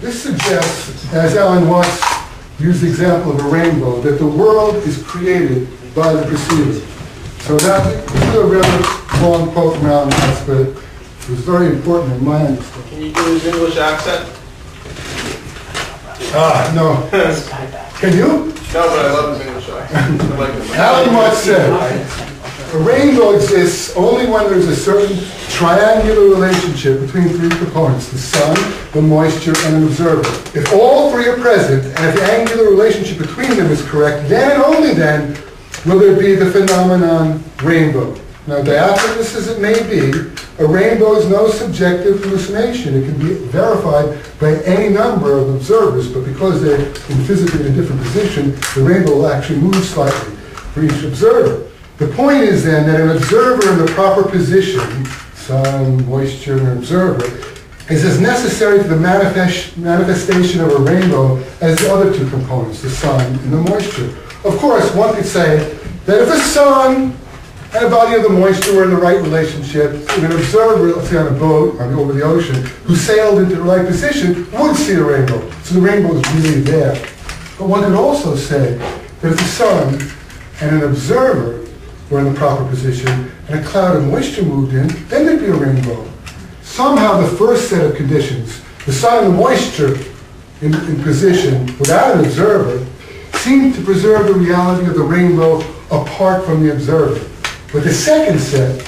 This suggests, as Alan Watts used the example of a rainbow, that the world is created by the perceiver. So that, this is a rather long quote from Alan Watts, but it was very important in my understanding. Can you do his English accent? No. Can you? No, but I love his English accent. Alan Watts said, a rainbow exists only when there's a certain triangular relationship between three components, the sun, the moisture, and an observer. If all three are present, and if the angular relationship between them is correct, then and only then will there be the phenomenon rainbow. Now, diaphanous as it may be, a rainbow is no subjective hallucination. It can be verified by any number of observers, but because they're physically in a different position, the rainbow will actually move slightly for each observer. The point is then that an observer in the proper position, sun, moisture, and observer, is as necessary to the manifestation of a rainbow as the other two components, the sun and the moisture. Of course, one could say that if the sun and a body of the moisture were in the right relationship, an observer, let's say on a boat over the ocean, who sailed into the right position would see a rainbow. So the rainbow is really there. But one could also say that if the sun and an observer were in the proper position, and a cloud of moisture moved in, then there'd be a rainbow. Somehow the first set of conditions, the sun and the moisture in position without an observer, seem to preserve the reality of the rainbow apart from the observer. But the second set,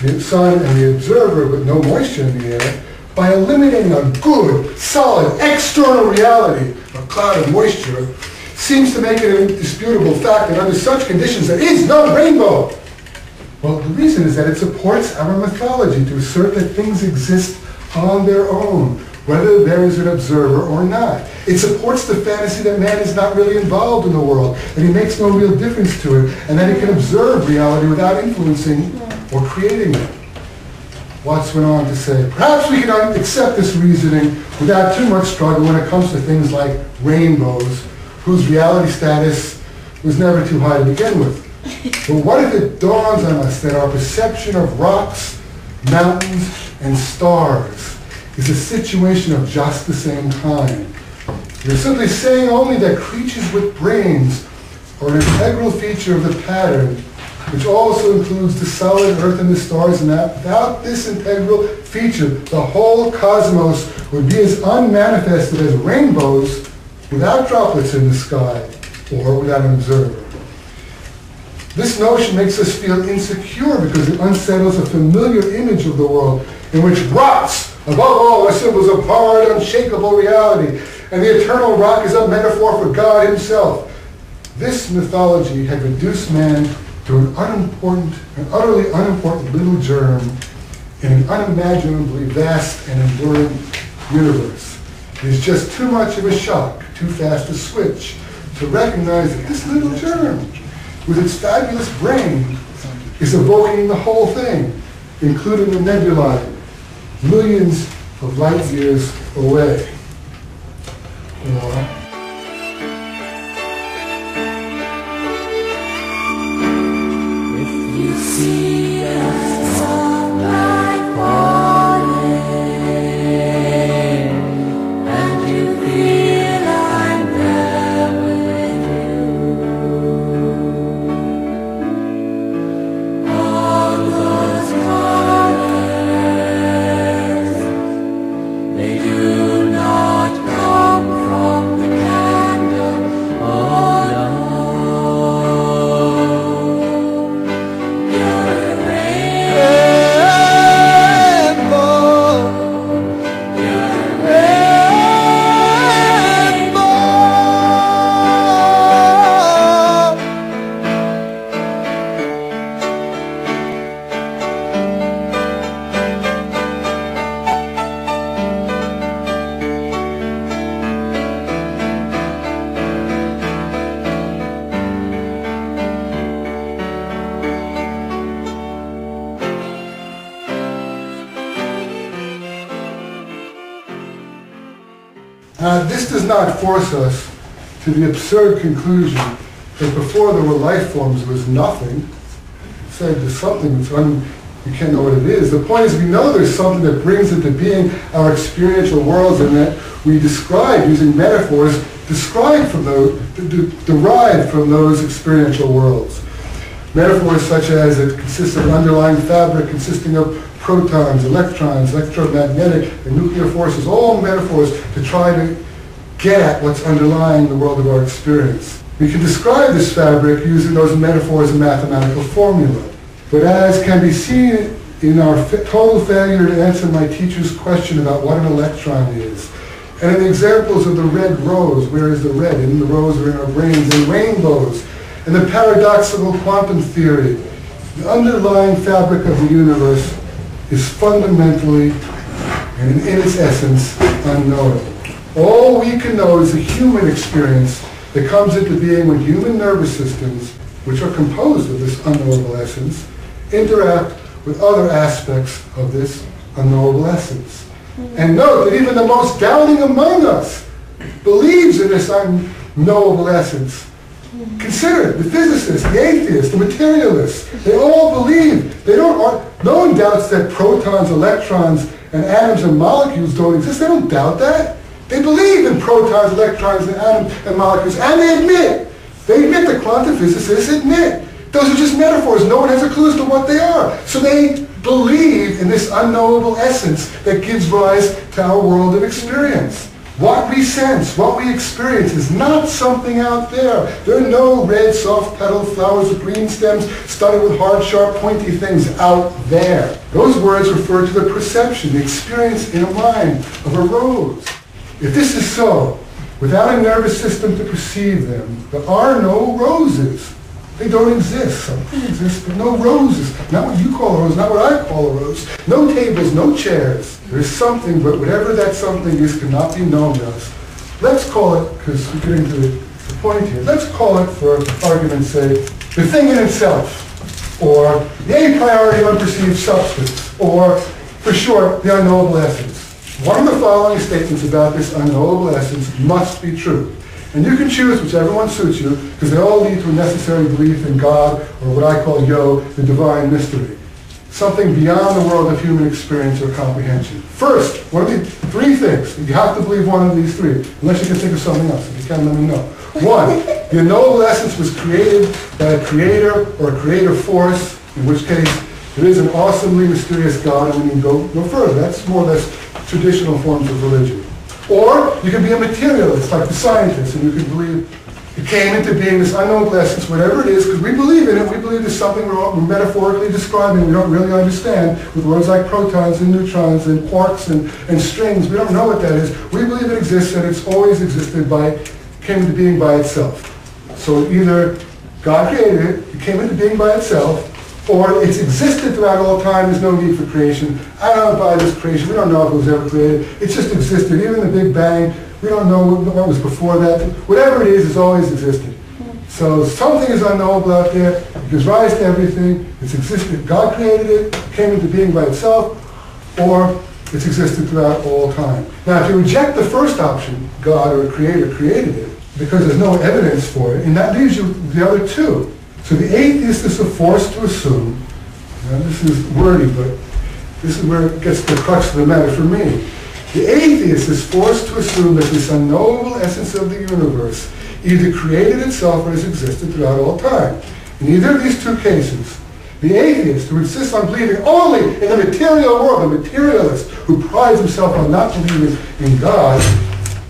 the sun and the observer with no moisture in the air, by eliminating a good, solid, external reality of cloud of moisture, seems to make it an indisputable fact that under such conditions there is no rainbow. Well, the reason is that it supports our mythology to assert that things exist on their own, whether there is an observer or not. It supports the fantasy that man is not really involved in the world, that he makes no real difference to it, and that he can observe reality without influencing or creating it. Watts went on to say, perhaps we can accept this reasoning without too much struggle when it comes to things like rainbows, whose reality status was never too high to begin with. But what if it dawns on us that our perception of rocks, mountains, and stars is a situation of just the same kind? You're simply saying only that creatures with brains are an integral feature of the pattern, which also includes the solid earth and the stars, and that without this integral feature, the whole cosmos would be as unmanifested as rainbows without droplets in the sky, or without an observer. This notion makes us feel insecure because it unsettles a familiar image of the world in which rocks, above all, are symbols of hard, unshakable reality, and the eternal rock is a metaphor for God himself. This mythology had reduced man to an utterly unimportant little germ in an unimaginably vast and enduring universe. It is just too much of a shock, too fast a switch, to recognize that this little germ, with its fabulous brain, is evoking the whole thing, including the nebulae, millions of light years away. If you see us on my body, and you feel I'm there with you, all those colors, they do not come from the candle, oh no, This does not force us to the absurd conclusion that before there were life forms, there was nothing. It said there's something that's You can't know what it is. The point is we know there's something that brings into being our experiential worlds, and that we describe using metaphors described from those, derived from those experiential worlds. Metaphors such as it consists of an underlying fabric consisting of protons, electrons, electromagnetic and nuclear forces, all metaphors to try to get at what's underlying the world of our experience. We can describe this fabric using those metaphors and mathematical formula. But as can be seen in our total failure to answer my teacher's question about what an electron is, and in the examples of the red rose, where is the red? In the rose are in our brains, and rainbows, and the paradoxical quantum theory, the underlying fabric of the universe is fundamentally, and in its essence, unknowable. All we can know is the human experience that comes into being when human nervous systems, which are composed of this unknowable essence, interact with other aspects of this unknowable essence. And note that even the most doubting among us believes in this unknowable essence. Consider it, the physicist, the atheist, the materialist, they all believe, no one doubts that protons, electrons, and atoms and molecules don't exist. They don't doubt that. They believe in protons, electrons, and atoms and molecules, and they admit, the quantum physicists admit, those are just metaphors, no one has a clue as to what they are. So they believe in this unknowable essence that gives rise to our world of experience. What we sense, what we experience is not something out there. There are no red, soft-petaled flowers with green stems studded with hard, sharp, pointy things out there. Those words refer to the perception, the experience in a mind of a rose. If this is so, without a nervous system to perceive them, there are no roses. They don't exist. Something exists, but no roses. Not what you call a rose, not what I call a rose. No tables, no chairs. There is something, but whatever that something is cannot be known to us. Let's call it, because we're getting to the point here, let's call it, for argument's sake, the thing in itself, or the a priori unperceived substance, or, for short, the unknowable essence. One of the following statements about this unknowable essence must be true. And you can choose whichever one suits you, because they all lead to a necessary belief in God, or what I call Yo, the divine mystery. Something beyond the world of human experience or comprehension. First, one of the three things. You have to believe one of these three, unless you can think of something else. If you can, let me know. One, the unknowable essence was created by a creator or a creative force, in which case there is an awesomely mysterious God, and we can go further. That's more or less traditional forms of religion. Or you can be a materialist, like the scientists, and you can believe it came into being this unknowable essence, whatever it is, because we believe in it. We believe it's something we're metaphorically describing. We don't really understand with words like protons and neutrons and quarks and strings. We don't know what that is. We believe it exists, and it's always existed came into being by itself. So either God created it, it came into being by itself, or it's existed throughout all time, there's no need for creation. I don't buy this creation, we don't know if it was ever created. It's just existed, even the Big Bang, we don't know what was before that. Whatever it is, it's always existed. So something is unknowable out there, it gives rise to everything, it's existed, God created it, it came into being by itself, or it's existed throughout all time. Now if you reject the first option, God or a creator created it, because there's no evidence for it, and that leaves you the other two. So the atheist is forced to assume, now this is wordy, but this is where it gets the crux of the matter for me. The atheist is forced to assume that this unknowable essence of the universe either created itself or has existed throughout all time. In either of these two cases, the atheist who insists on believing only in the material world, the materialist who prides himself on not believing in God,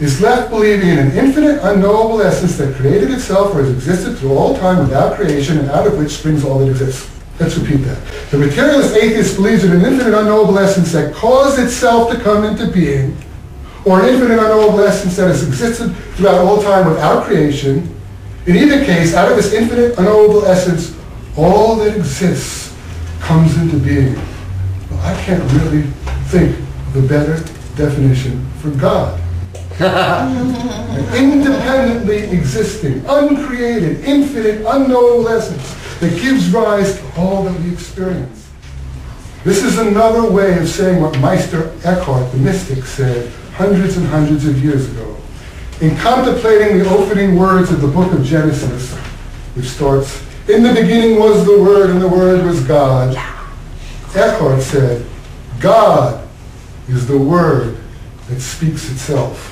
is left believing in an infinite, unknowable essence that created itself or has existed through all time without creation, and out of which springs all that exists. Let's repeat that. The materialist atheist believes in an infinite, unknowable essence that caused itself to come into being, or an infinite, unknowable essence that has existed throughout all time without creation. In either case, out of this infinite, unknowable essence, all that exists comes into being. Well, I can't really think of a better definition for God. Independently existing, uncreated, infinite, unknowable essence that gives rise to all that we experience. This is another way of saying what Meister Eckhart, the mystic, said hundreds and hundreds of years ago. In contemplating the opening words of the book of Genesis, which starts, "In the beginning was the Word, and the Word was God," Eckhart said, God is the word that speaks itself.